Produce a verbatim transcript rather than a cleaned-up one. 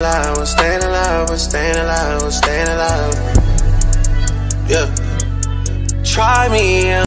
Alive, we're staying alive, we're staying alive, we're staying alive. Yeah. Try me.